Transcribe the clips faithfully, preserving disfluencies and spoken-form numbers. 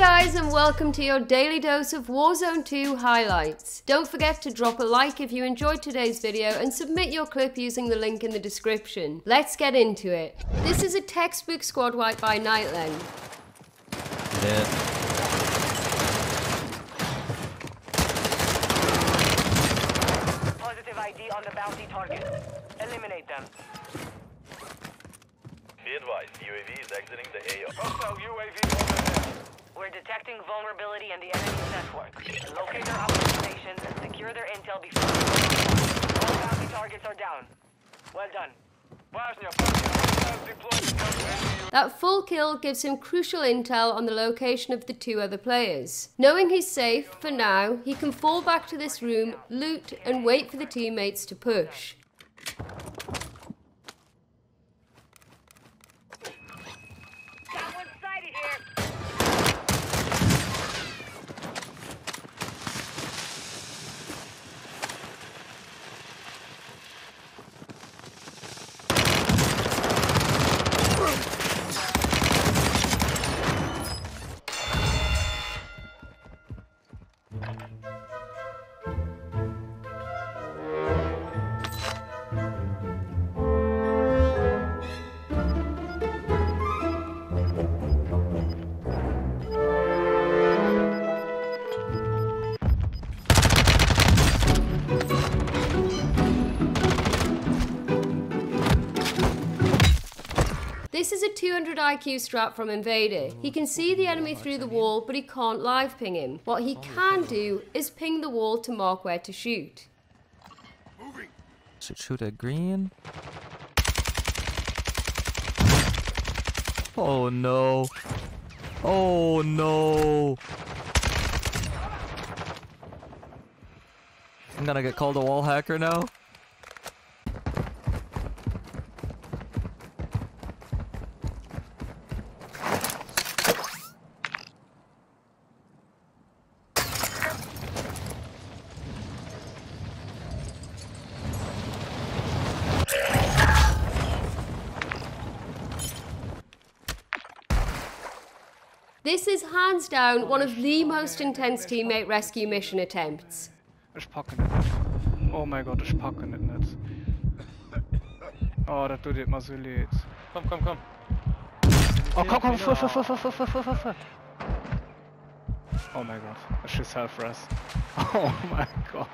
guys, and welcome to your daily dose of Warzone two highlights. Don't forget to drop a like if you enjoyed today's video and submit your clip using the link in the description. Let's get into it. This is a textbook squad wipe by Nightland. Yeah. I D on the bounty target. Eliminate them. Be advised, U A V is exiting the A O. Also, U A V over there. We're detecting vulnerability in the enemy's network. Locate their operating stations and secure their intel before... All bounty targets are down. Well done. That full kill gives him crucial intel on the location of the two other players. Knowing he's safe, for now, he can fall back to this room, loot, and wait for the teammates to push. This is a two hundred I Q strat from Invader. He can see the enemy through the wall, but he can't live ping him. What he can do is ping the wall to mark where to shoot. Should shoot at green. Oh no. Oh no. I'm gonna get called a wall hacker now. This is hands down one of the most intense teammate rescue mission attempts. Oh my god, ich packe it nicht. Oh, that tut it mal so leid. Komm, komm, komm. Oh, komm, komm, fuh, fuh, fuh, fuh, fuh, fuh, fuh. Oh my god, she's half-res. Oh my god.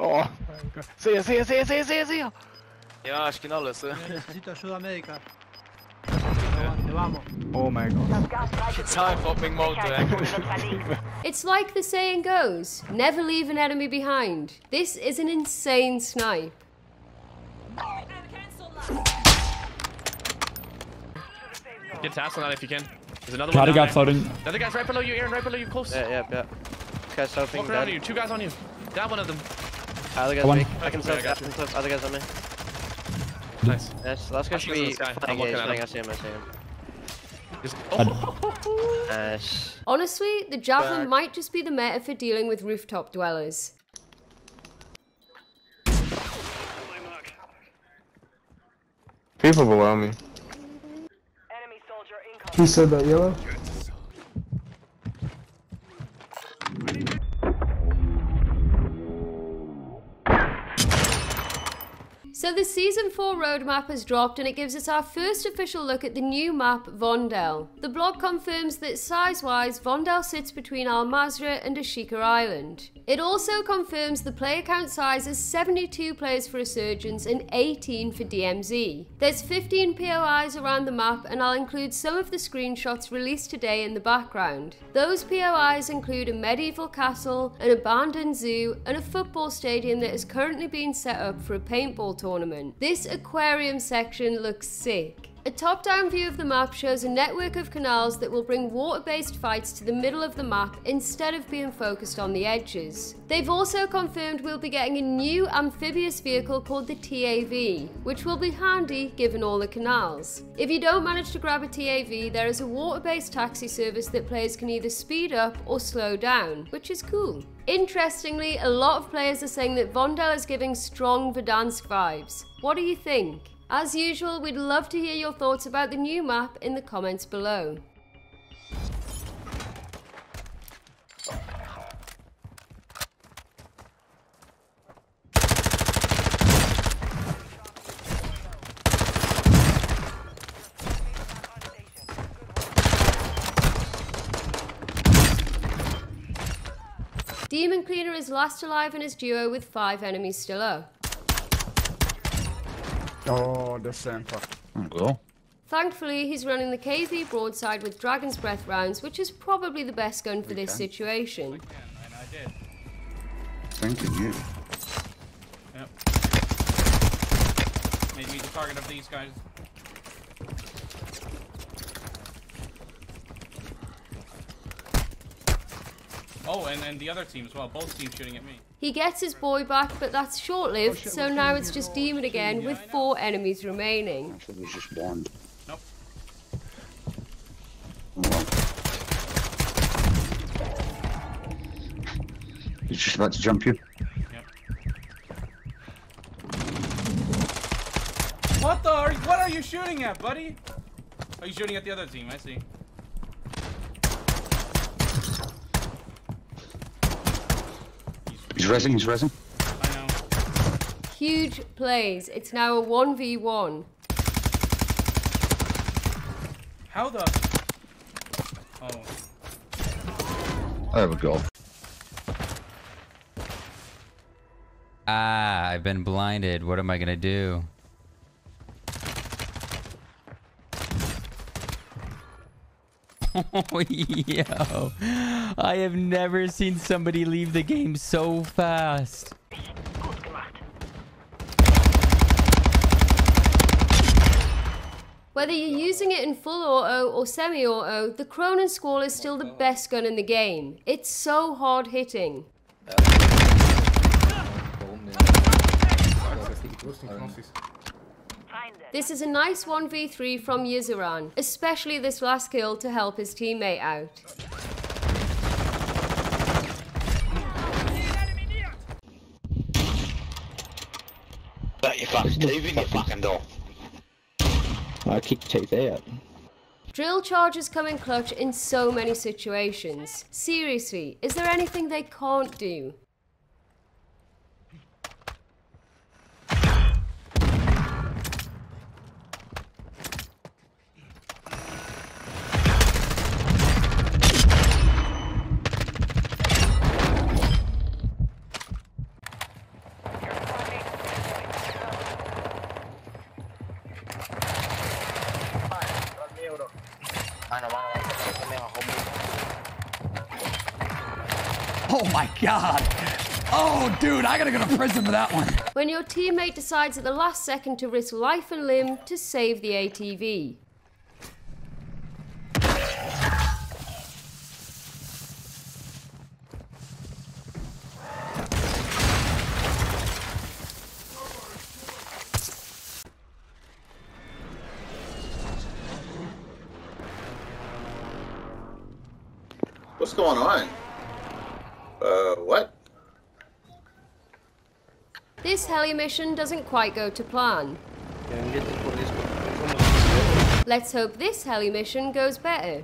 Oh my god. Sehe, sehe, sehe, sehe, sehe, sehe. Ja, ich kenne alles, eh. Südamerika. Oh my god. It's time for ping mode. It's like the saying goes, never leave an enemy behind. This is an insane snipe. Get taps on that if you can. There's another one. Another guy floating. The other guy's right below you, Aaron, right below you, close. Yeah, yeah, yeah. Guys, something. Walk around you, two guys on you. Down one of them. Other guys on me. I can self, I can self. Other guys on me. Nice. Yes, last guy should be flying gauge. I see him, I see him. Just, oh. uh, Honestly, the javelin back. Might just be the meta for dealing with rooftop dwellers. People below me. Enemy soldier incoming. He said that yellow? So the Season four roadmap has dropped and it gives us our first official look at the new map, Vondel. The blog confirms that size-wise, Vondel sits between Al Mazrah and Ashika Island. It also confirms the player count size is seventy-two players for Resurgence and eighteen for D M Z. There's fifteen P O Is around the map and I'll include some of the screenshots released today in the background. Those P O Is include a medieval castle, an abandoned zoo, and a football stadium that is currently being set up for a paintball tournament. Tournament. This aquarium section looks sick. A top-down view of the map shows a network of canals that will bring water-based fights to the middle of the map instead of being focused on the edges. They've also confirmed we'll be getting a new amphibious vehicle called the T A V, which will be handy given all the canals. If you don't manage to grab a T A V, there is a water-based taxi service that players can either speed up or slow down, which is cool. Interestingly, a lot of players are saying that Vondel is giving strong Verdansk vibes. What do you think? As usual, we'd love to hear your thoughts about the new map in the comments below. Demon Cleaner is last alive in his duo with five enemies still low. Oh, the Sampa. Cool. Thankfully, he's running the K Z broadside with Dragon's Breath rounds, which is probably the best gun for we this can. situation. We can, and I did. Thank you. Yep. Made me the target of these guys. Oh, and, and the other team as well. Both teams shooting at me. He gets his boy back, but that's short-lived, oh, shit, so now it's just Demon again yeah, with four enemies remaining. I should just one. Nope. He's just about to jump you. Yep. What the? Are, what are you shooting at, buddy? Are you shooting at the other team? I see. He's rezzing, he's rezzing. I know. Huge plays. It's now a one v one. How the? Oh. There we go. Ah, I've been blinded. What am I gonna do? Oh, yo. I have never seen somebody leave the game so fast. Whether you're using it in full auto or semi-auto, the Cronen squall is still the best gun in the game. It's so hard hitting. This is a nice one v three from Yizaran, especially this last kill to help his teammate out. That you fucking leaving your fucking door. I keep teeth out. Drill charges come in clutch in so many situations. Seriously, is there anything they can't do? Oh my god! Oh dude, I gotta go to prison for that one! When your teammate decides at the last second to risk life and limb to save the A T V. What's going on? Uh, what? This heli mission doesn't quite go to plan. Let's hope this heli mission goes better.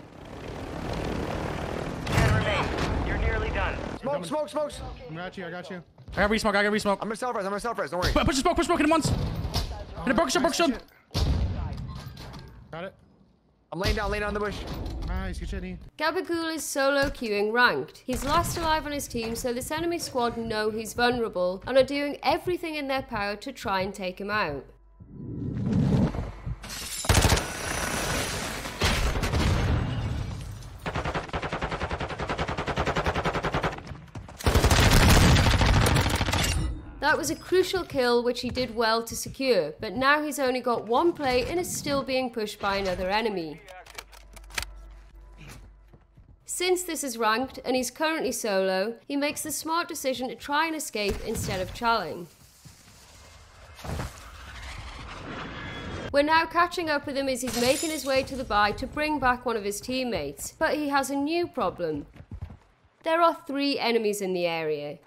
Ten remain. You're nearly done. Smoke, smoke, smokes. I got you, I got you. I got re-smoke, I got re-smoke. I'm gonna self-res, I'm gonna self-res, don't worry. Push the smoke, push the smoke, hit him once. Hit a broken shot, broken shot. Got it. I'm laying down, laying down in the bush. Nice, good shit. Gabagool is solo queuing ranked. He's last alive on his team, so this enemy squad know he's vulnerable and are doing everything in their power to try and take him out. That was a crucial kill which he did well to secure, but now he's only got one play and is still being pushed by another enemy. Since this is ranked and he's currently solo, he makes the smart decision to try and escape instead of challenging. We're now catching up with him as he's making his way to the buy to bring back one of his teammates, but he has a new problem. There are three enemies in the area.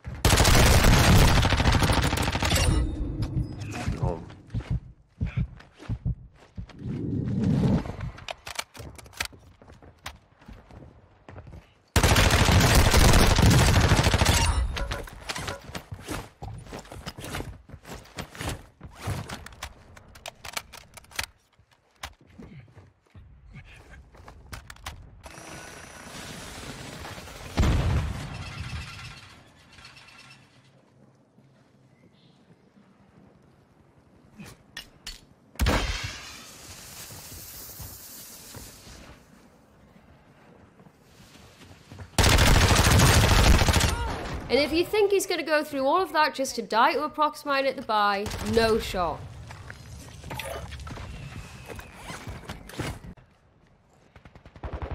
And if you think he's going to go through all of that just to die to approximate at the buy, no shot.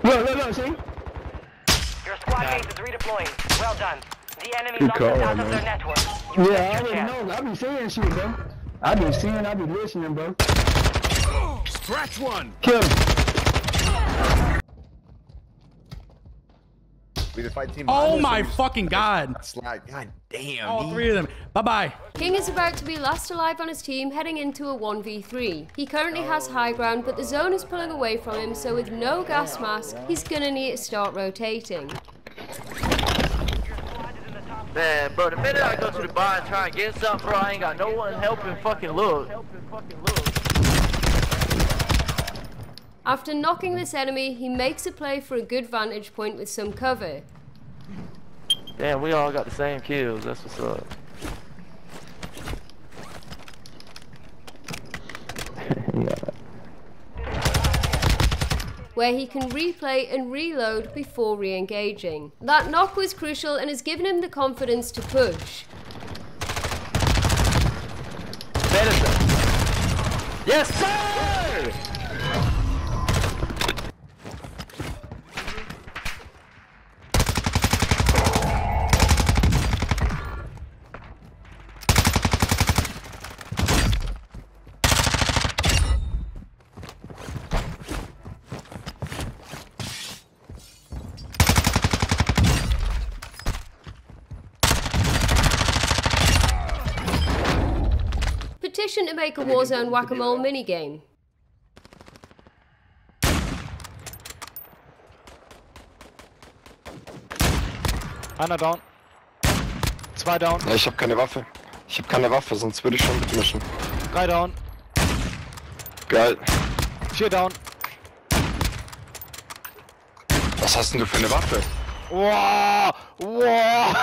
No, no, no, see? Your squad mate is redeploying. Well done. The enemy's on the top of their network. You yeah, I didn't know. I been seeing shit, bro. I been seeing, I been listening, bro. Scratch one. Kill him. We fight team. Oh my fucking god. God damn. All three of them. Bye-bye. King is about to be last alive on his team, heading into a one v three. He currently has high ground, but the zone is pulling away from him, so with no gas mask, he's gonna need to start rotating. Man, bro, the minute I go to the bar and try and get something, bro, I ain't got no one helping fucking look. After knocking this enemy, he makes a play for a good vantage point with some cover. Damn, we all got the same kills, that's what's up. Where he can replay and reload before re-engaging. That knock was crucial and has given him the confidence to push. Yes, to make a Warzone whack-a-mole minigame. Einer down. Zwei down. Ja, ich hab keine Waffe. Ich hab keine Waffe, sonst würde ich schon mitmischen. Drei down. Geil. Vier down. Was hast denn du für eine Waffe? Wow! Wow!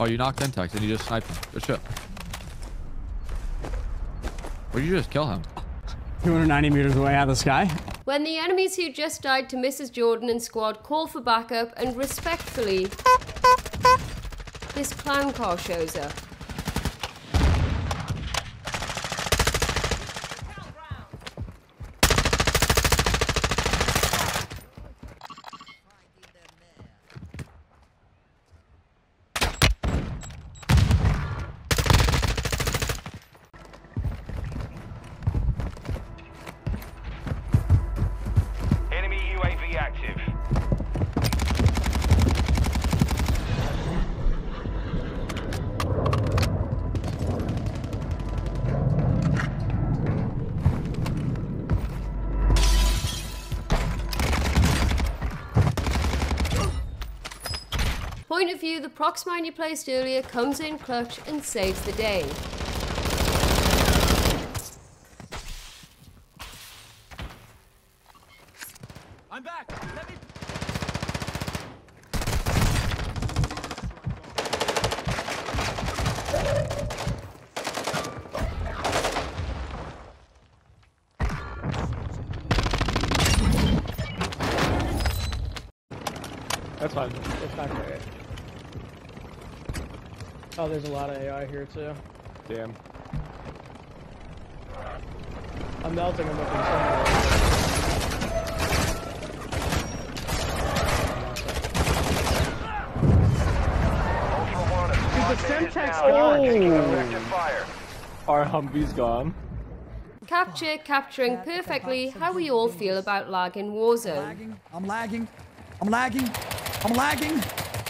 Oh, you knocked Intex and you just sniped him. Good shit. Or you just kill him. two hundred ninety meters away out of the sky. When the enemies who just died to Missus Jordan and squad call for backup and respectfully, this clown car shows up. Point of view, the prox mine you placed earlier comes in clutch and saves the day. I'm back. Let me... That's fine. It's not great. Oh, there's a lot of A I here too. Damn. I'm melting him up in some way. Dude, the Semtex oh. Our Humvee's gone. Capture, capturing perfectly how we all feel about lag in Warzone. I'm lagging. I'm lagging. I'm lagging.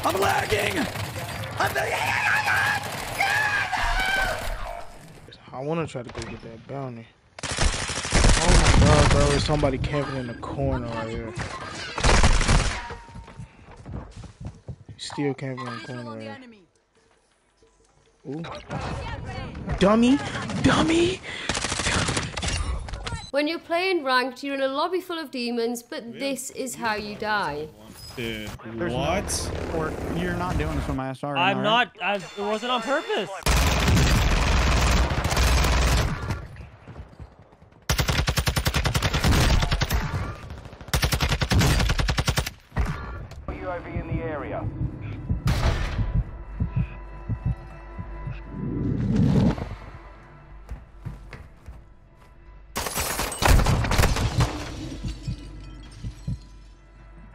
I'm lagging. I'm lagging. I want to try to go get that bounty. Oh my god, bro, there's somebody camping in the corner right here. Still camping in the corner right here. Ooh. Dummy! Dummy! When you're playing ranked, you're in a lobby full of demons, but really? This is how you die. Dude, there's what? No, or you're not doing this for my S R. I'm right? not, I, it wasn't on purpose. the area.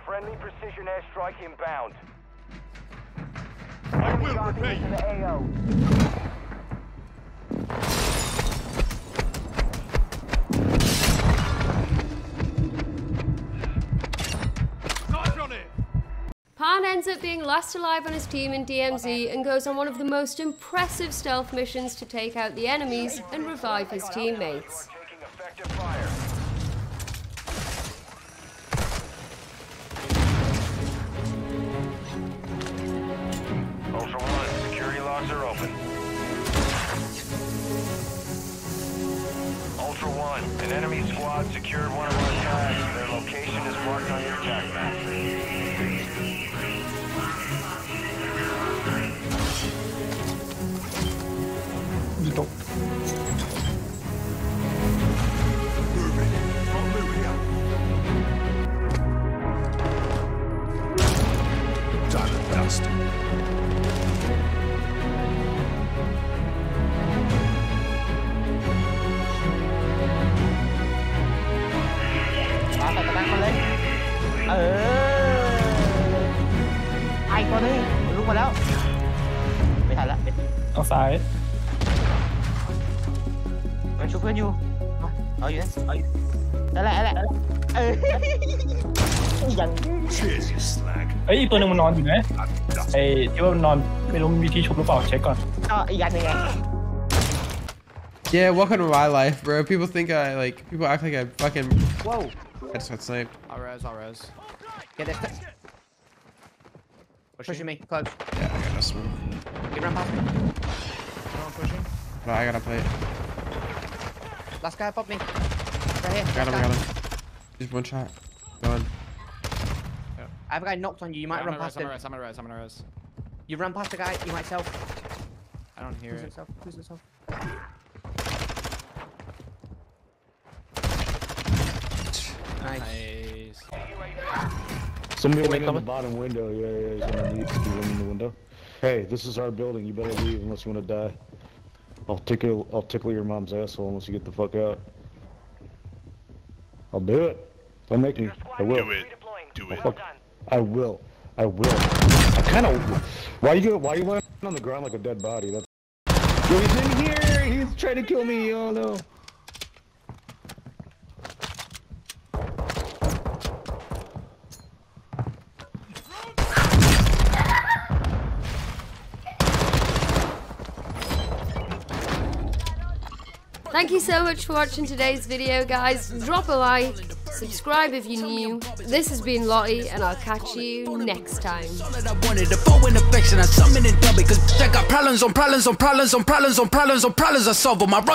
Friendly precision airstrike inbound. I will repay you. Pan ends up being last alive on his team in D M Z and goes on one of the most impressive stealth missions to take out the enemies and revive his teammates. Ultra One, security locks are open. Ultra One, an enemy squad secured one of our tags. Their location is marked on your attack map. Outside. Where you? Where you? Are you? Are you? Cheers, you slag. Hey, you one on there. Hey, you one on. I don't know if you check on. Yeah, welcome to my life, bro. People think I like. People act like I fucking. Whoa. I just got sniped. I'll res. I'll res. Get it. Pushing, pushing me, close. Yeah, I gotta smoke. Get around past me. No, I'm pushing. No, I gotta play it. Last guy popped me. Right here. Got him, got him. Just one shot. Going. Yeah. I have a guy knocked on you, you might yeah, run past res, him. I'm gonna res, I'm gonna res, I'm gonna res. You run past the guy, you might self. I don't hear Who's it. Himself? Who's himself? Nice. Nice. Somebody went in the bottom window. Yeah, yeah, yeah. He's in the window. Hey, this is our building. You better leave unless you want to die. I'll tickle, I'll tickle your mom's asshole unless you get the fuck out. I'll do it. Don't make me. I will. Do it. Do it. I will. I will. I kind of. Why you go? Why you lying on the ground like a dead body? That's. Yo, he's in here. He's trying to kill me. Oh no. Thank you so much for watching today's video, guys. Drop a like, subscribe if you're new. This has been Lottie, and I'll catch you next time. I wanted a foe infection, I summoned in double because I got problems on problems on problems on problems on problems on problems. I solve them.